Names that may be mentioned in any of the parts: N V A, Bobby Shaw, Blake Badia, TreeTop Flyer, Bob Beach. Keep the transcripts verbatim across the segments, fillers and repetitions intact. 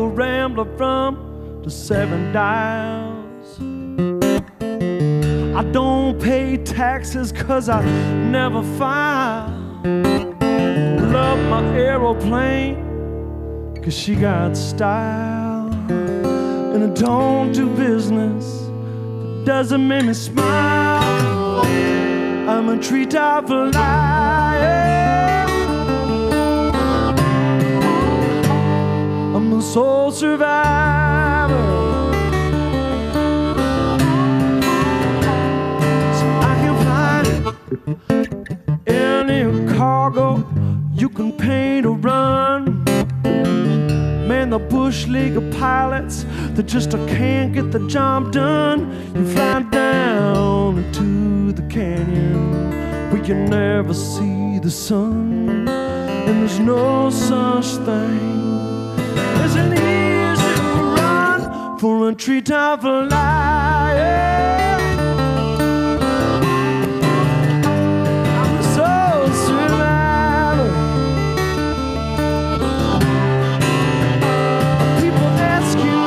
real rambler from the Seven Dials. I don't pay taxes cause I never file. Love my aeroplane cause she got style. And I don't do business that doesn't make me smile. I'm a treetop flyer. I'm a soul survivor. So I can find any cargo you can paint or run. Man, the bush league of pilots that just can't get the job done. You fly down into the canyon where you never see the sun. And there's no such thing. It's an easy run for a treetop flyer. I'm a soul survivor. People ask you,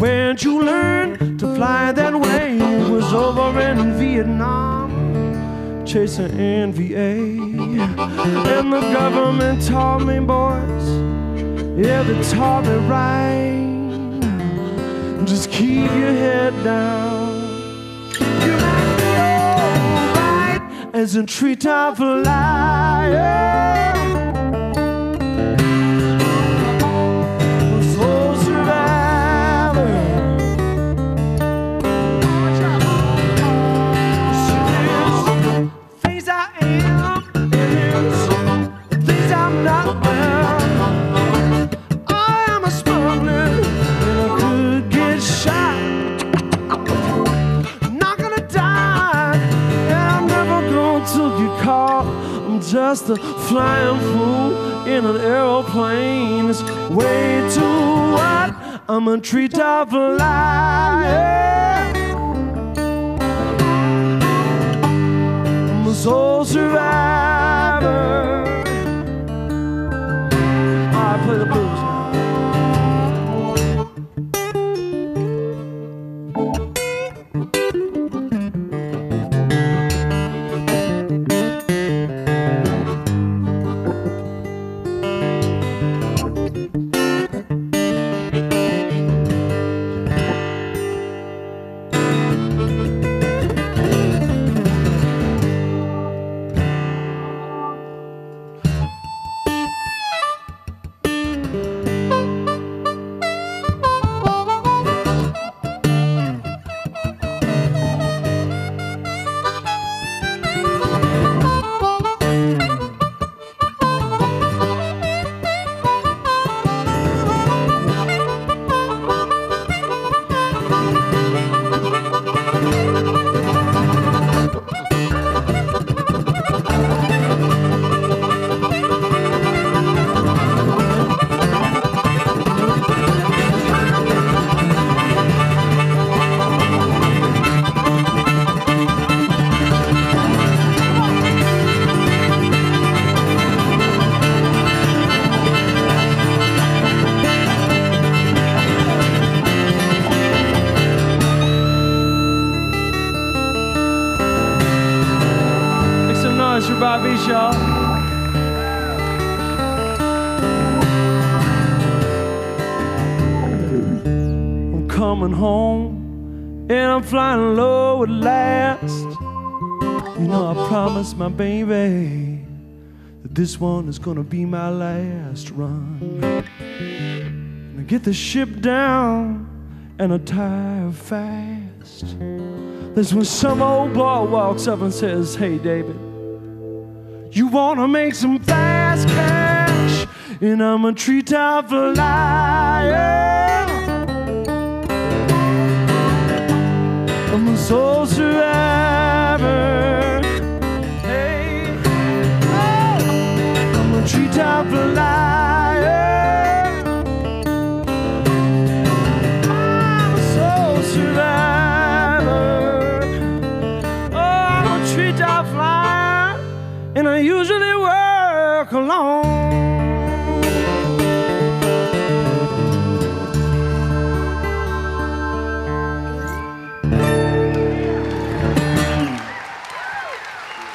where'd you learn to fly that way? It was over in Vietnam, chasing N V A, and the government taught me, boys, yeah, they taught me right. Just keep your head down. You might be alright as a treetop flyer. Just a flying fool in an aeroplane. It's way too hot. I'm a treetop flyer. I'm a soul survivor. I play the blues. Bobby Shaw. I'm coming home and I'm flying low at last. You know I promised my baby that this one is gonna be my last run. And I get the ship down and I tire fast. That's when some old boy walks up and says, hey David, you wanna make some fast cash? And I'm a treetop flyer. I'm a soul survivor. Hey, I'm a treetop flyer. I'm a soul survivor. Oh, I'm a treetop flyer. And I usually work alone.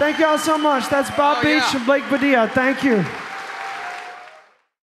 Thank y'all so much. That's Bob oh, Beach yeah. and Blake Badia. Thank you.